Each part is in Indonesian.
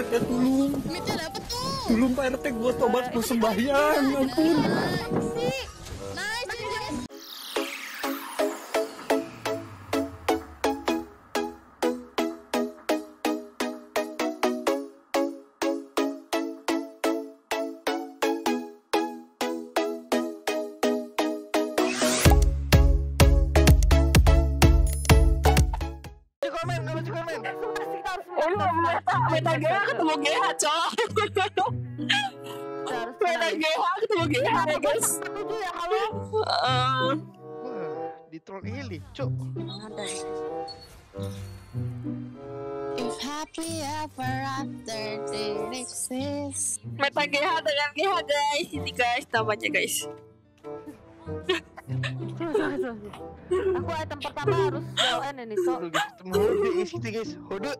RT tulung. Mitnya dapet tuh. Tulung Pak RT, gue tobat, gue sembahyang, ampun. Meta GH ketemu GH, coy. Meta GH ketemu GH, guys. Di troll ini, cok. If happy ever after didn't exist. Meta GH dengan GH, guys. Ini guys, tambahnya guys. Aku item pertama harus doain ini, cok. Hode isi guys, hode.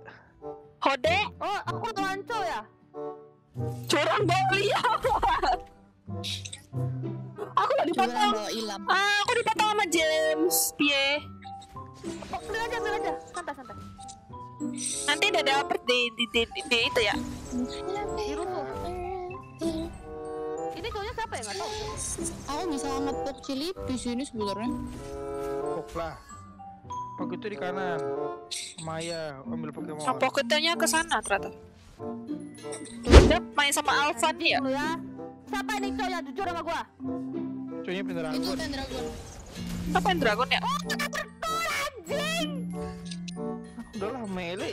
Hode? Oh, aku lanco ya? Curang bawa liang. Aku gak dipotong. Ah, aku dipotong sama James. Pie. Oh, ambil aja, santai, santai. Nanti udah dapet di itu ya? Biru. Ini cowoknya siapa ya? Gak tau. Aku bisa amat pop cilip disini sebenarnya. Pop lah. Pok itu di kanan. Maya ambil Pokemon. Oh, Pokemon-nya ke sana ternyata. Udah main sama Alpha nih ya. Siapa ini cowok yang jujur sama gua? Cowoknya Pendragon. Itu Pendragon. Apa Pendragon ya? Oh, kita bertul anjing. Udahlah mele.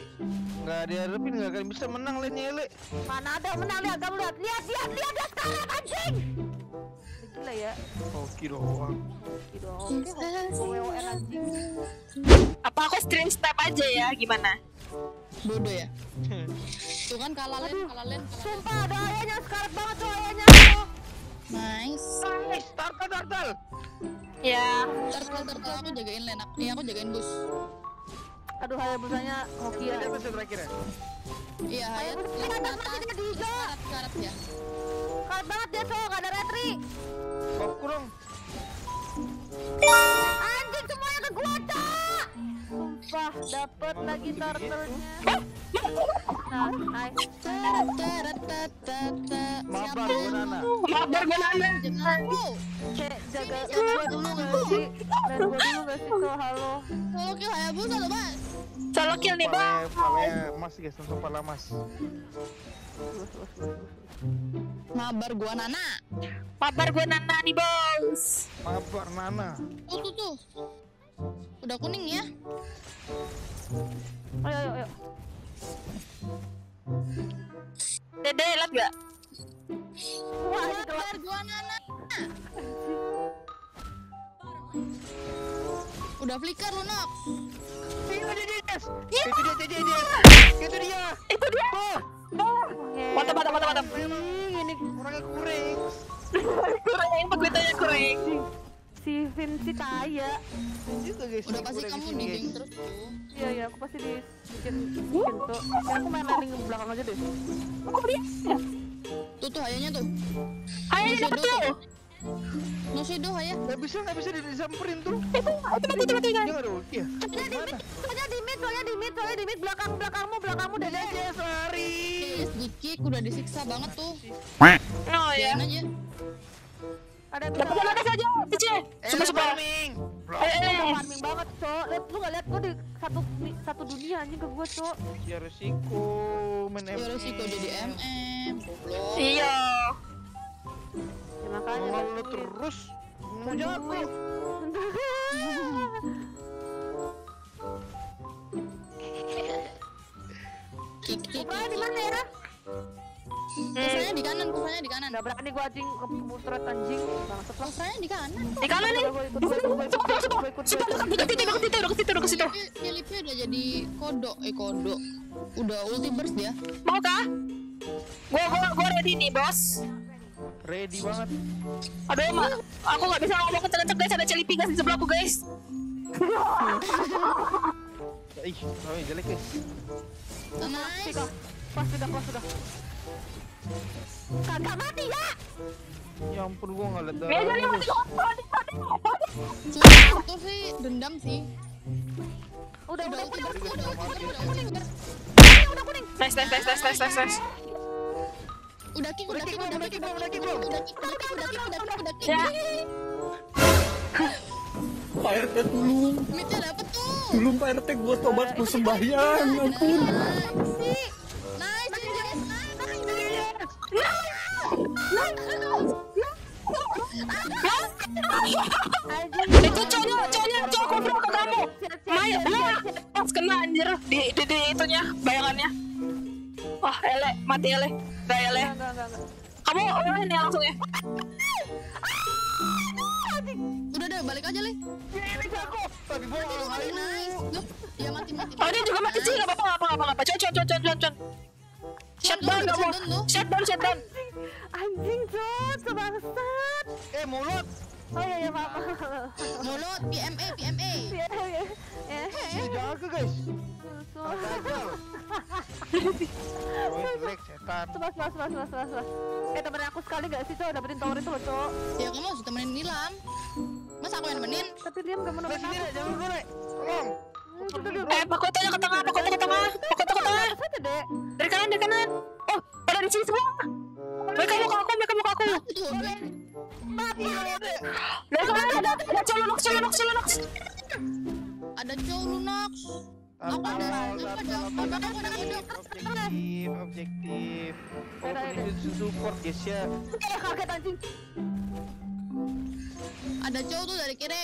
Enggak diharapin enggak akan bisa menang lainnya ele. Mana ada menang, lihat kamu lihat. Lihat dia sekarang anjing. Gila ya. Oke doang. Oke doang. WOL anjing. Apa aku stream step aja ya? Gimana? Bodoh ya? Tuh kan kalah len. Sumpah ada ayahnya sekarat banget tuh ayahnya. Nice. Tartal. Ya. Tartal aku jagain len. Iya aku jagain bus. Aduh ayah busanya hoki ya. Ada bus terakhir ya? Iya ayah. Kita masih di hijau. Sekarat ya. Karat banget dia tuh, gak ada retri. Bok kurung. Anjing semuanya ke gua, Cak. Sumpah, dapet lagi turtle-nya. Nah, nice. Mabar gue Nana. Jaga gua dulu gak sih? Dan gua dulu gak sih, kalau halo. Solo kill Hayabusa loh, Bang. Solo kill nih, Bang. Mas guys, untuk pala mas. Mabar gua Nana. Mabar gua Nana nih, Bos. Mabar Nana. Tuh. Udah kuning ya? Ayo. Dede lihat enggak? Wah, Mabar gua Nana. Udah flicker lu, Nok. Itu dia. Mantap. Ini orangnya kuring. Kurangnya ini begitu kuring. Si Vinci kaya. Udah pasti kamu di geng terus tuh. Iya, aku pasti dibikin tuh. Aku main landing ke belakang aja deh. Aku beri. Tuh ayahnya tuh. Ayahnya dapet tuh. No shadow ayah. Gak bisa disamperin tuh. Itu. Dia ada ulti ya. Soalnya di mid belakangmu Dede aja lari. Dikick udah disiksa banget tuh. Oh ya. Ada bisa aja. Pice. Farming. Farming banget, Cok. Lihat lu enggak lihat gua di satu dunia anjing ke gua, Cok. Ya resiko men. Ya resiko jadi MM. Iya. Ya makanya lu terus mau jago. Kiki. Di mana ya? Kusanya di kanan, Enggak berani gua anjing ke mutret anjing. Bangsat lah. Kusanya di kanan. Di kanan nih. Ikut situ. Filipnya udah jadi kodo. Udah ulti burst dia. Mau kah? Gua ready nih, Bos. Ready banget. Aduh, aku enggak bisa ngomong kenceng-kenceng, guys. Ada celipi guys di sebelahku, guys. Ih, jelek guys. Nice. Pas sudah. Kagak mati ya? Ya ampun gua enggak lihat. Meja dia masih kotor. Itu sih dendam sih. Udah kuning. nice. Pak RT tulung. Mitnya dapat tuh. Tulung Pak RT, gua tobat, gua sembahyang, ampun. Itu cowoknya goblok ke kamu. Main pas kena anjir di itunya bayangannya. Wah, elek, mati elek. Dah elek. Kamu ini langsung ya. Udah balik aja, Le. Ya mati. Oh, dia juga mati sih, enggak apa-apa, enggak apa-apa. Con. Shutdown kamu. Shutdown. Anjing, Jod, sebangsat. Mulut. Oh iya, maaf. Mulut, PMA. Jaga, guys. Selas. Temenin aku sekali gak sih, Cok? Dapetin tower itu loh, Cok. Ya, kamu harus temenin Nilam. Masa aku yang nemenin? Tapi Liam gak menemenin aku. Sini, jangan gue, Le. Tolong. Pakotanya ke tengah, pakotanya ke tengah. Dari kanan. Oh, pada di sini semua. Mereka muka aku. Ada cowok lunak. Objektif. Support guys ya. Kaget anjing. Ada cowok tuh dari kiri.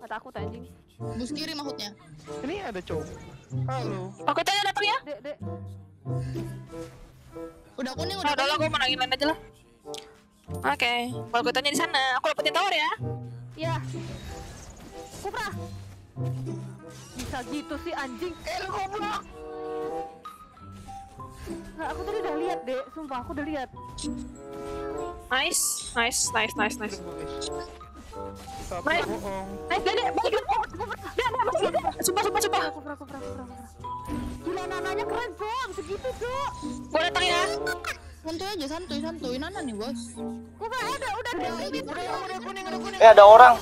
Kata aku anjing. Bus kiri maksudnya. Ini ada cowok. Halo. Aku tanya datang ya. Dek. Udah kuning udah. Udah lah, gua menangin lain aja lah. Oke, kalau gue tanya di sana, aku dapetin tower ya? Iya. Kupra. Bisa gitu sih anjing. Lu goblok. Nah, aku tadi udah lihat, Dek. Sumpah aku udah lihat. Nice. Nice. Dek, balik dulu. Sumpah. Gila, nananya keren, Bang. Segitu, Cuk. Gua datang ya. santuy aja Nana nih bos. Udah ada orang.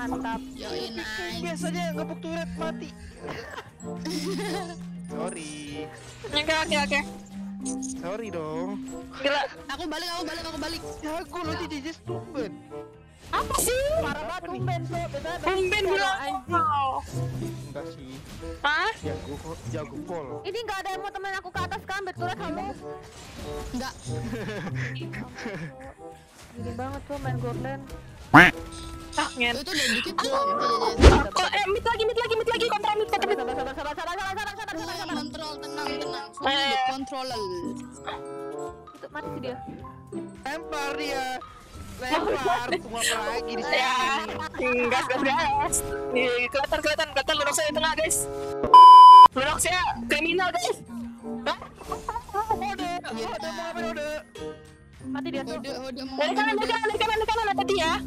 Mantap. Yoi, nice. Biasanya ngepuk turret mati. Sorry. Oke. Sorry dong. Gila, aku balik. Ya aku lo di just tumben. Apa sih? Parah banget tumben gila. Enggak sih. Hah? Jago pol. Ini enggak ada yang mau temen aku ke atas kan, betul kamu? Enggak. Gini banget tuh main Gordon. Ah, ngen. Itu udah dikit tuh. Mit lagi kontra mit. Sabar. Kontrol tenang. Kontrolal. Itu mati sih dia. Lempar dia. Semua lagi di sini. Gas. Nih, kelihatan lurus di tengah, guys. Lurusnya kriminal, guys. Mode. Mati dia tuh. Dari kanan tadi ya.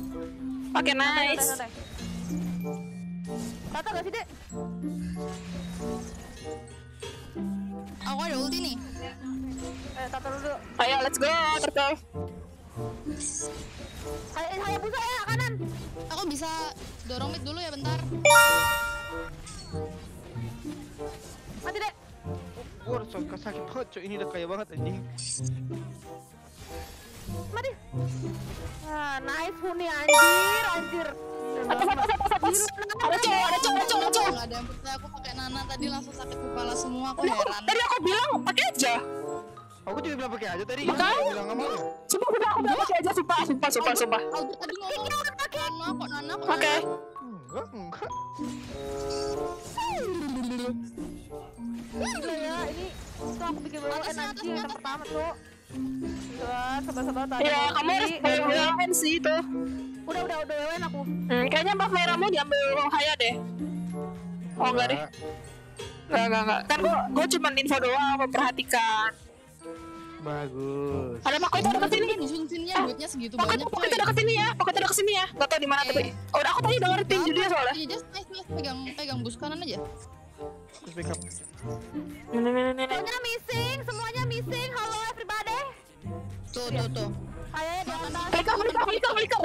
Pakai nice. Kata enggak sih, Dek? Aku ada ulti nih. Tata dulu. Ayo, let's go, turtle. Saya buka ya kanan. Aku bisa dorong mid dulu ya bentar. Mati, Dek. Gua sakit banget, Cok. Ini udah kaya banget anjing. Mati. Ah, nice huni anjir. Ada cowok. Enggak ada yang percaya aku pakai Nana tadi langsung sakit kepala semua aku. Tadi aku bilang pakai aja. Aku juga bilang pakai aja tadi. Coba aku pakai aja, sumpah. Oke. Enggak. Ini tuh aku pikir banget nanti yang pertama tuh. Sabar tadi. Ya, kamu harus bawain sih itu. Udah bawain aku. Kayaknya buff merahmu diambil Rohaya deh. Oh, enggak deh. Enggak. Kan gua cuma info doang, memperhatikan. Bagus. Ada Makoto dekat sini. Sunsinnya duitnya segitu banyak. Makoto dekat sini ya. Enggak tahu di mana tapi. Udah aku tadi udah ngerti judulnya soalnya. Just pegang bus kanan aja. Terus backup. Semuanya missing, Halo everybody. Tuh.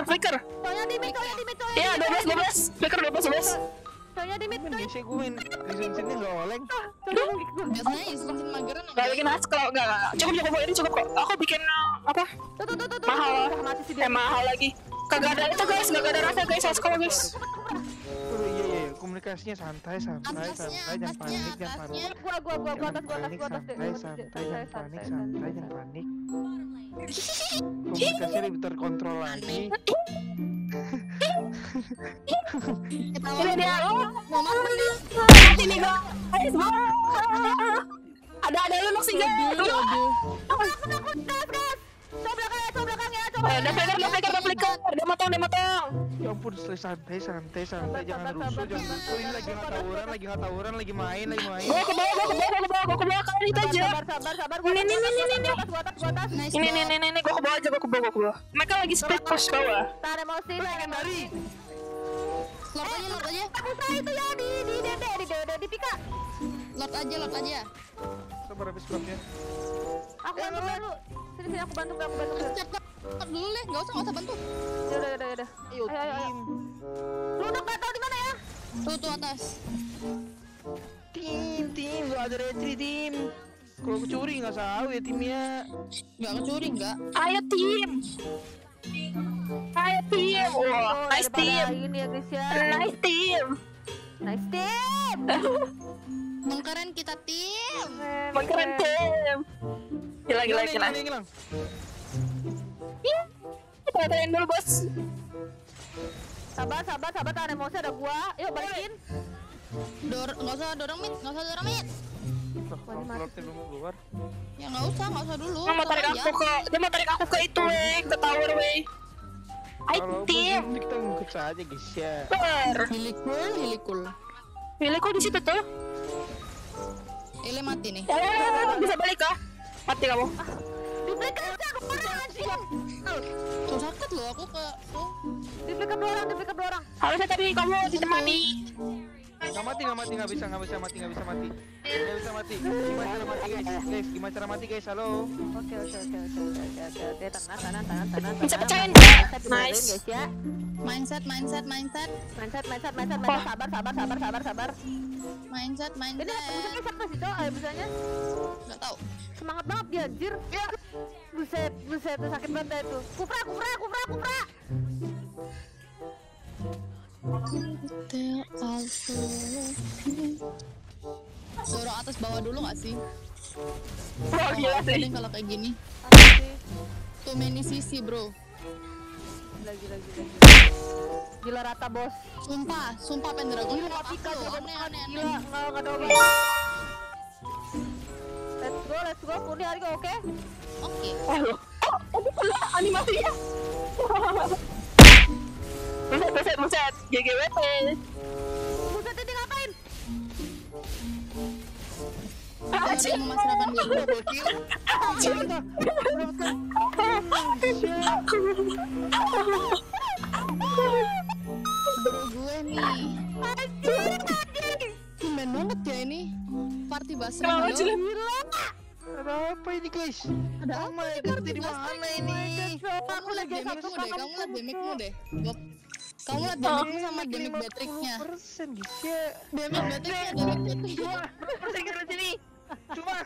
Flicker. Soalnya di mid, ya, 12. Soalnya Demit tuh biasanya gue disunsinnya gak oleng. Biasanya disunsin mageran. Gak bikin hasil gak. Cukup ini cukup kok. Aku bikin apa? Tuh mahal. Mahal lagi. Kagak ada itu guys, gak ada rasa guys, hasil guys. Komunikasinya santai, jangan panik, jangan panik. Santai, jangan panik. Komunikasinya lebih terkontrol lagi. Ini dia lo, momen nih. Hati nih bang, ada lu noksi gak? Aku takut. Coba belakang ya. Dia matang. Ya ampun, santai, jangan rusuh, jangan rusuh. Ini lagi nggak tawuran, lagi main. Gua ke bawah kalian itu aja. Sabar. Ini. Gua ke bawah aja. Mereka lagi split push bawah. Tarik emosi, legendary. Lord aja. Aku tahu itu ya di dede, di pika. Lord aja. Sabar habis klubnya. Aku bantu dulu. Cepet dulu deh, nggak usah bantu. Yaudah. Ayo. Lu udah nggak tahu di mana ya? Tuh atas. Tim, gak ada retri tim. Kalau kecuri nggak salah ya timnya. Nggak kecuri nggak? Ayo tim. Wah, nice team. Mengkeren kita tim. Hilang. Kita tanya dulu bos. Sabar, tahan emosi ada gua. Yuk balikin. Nggak usah dorong mit. Keluar. Ya nggak usah dulu. Dia mau tarik aku ke, itu weng, ke tower weng. Tim. Kita ngikut saja guys ya. Hilikul di situ tuh. Ile mati nih. Bisa balik kah? Mati kamu. Sakit loh aku ke Diplekat dua orang. Harusnya tadi kamu ditemani. Nggak mati, nggak bisa mati. Gimana cara mati guys? Halo. Oke. Tenang. Bisa pecahin. Nice. Mindset. Sabar. Mindset. Ini musuhnya siapa sih toh? Musuhnya? Nggak tahu. Semangat banget dia anjir. Ya. Buset tuh sakit banget itu. Kufra. Dorong atas bawah dulu nggak sih? Wah gila sih kalau kayak gini. Too many sisi bro. Gila. Gila rata bos. Sumpah Pendragon. Gila nggak ada lagi. Let's go. Kurni hari kok oke. Aduh pula animasinya. Buset, GGWP. Buset ini ngapain? Acik memasrahkan diri. Acik bro gue nih. Acik tumben banget ya ini party basra. Ada apa ini guys? Ada apa di mana ini? Kamu lihat demikmu deh, Kamu lihat demikmu sama demik Patricknya. Demik Patricknya. Cuma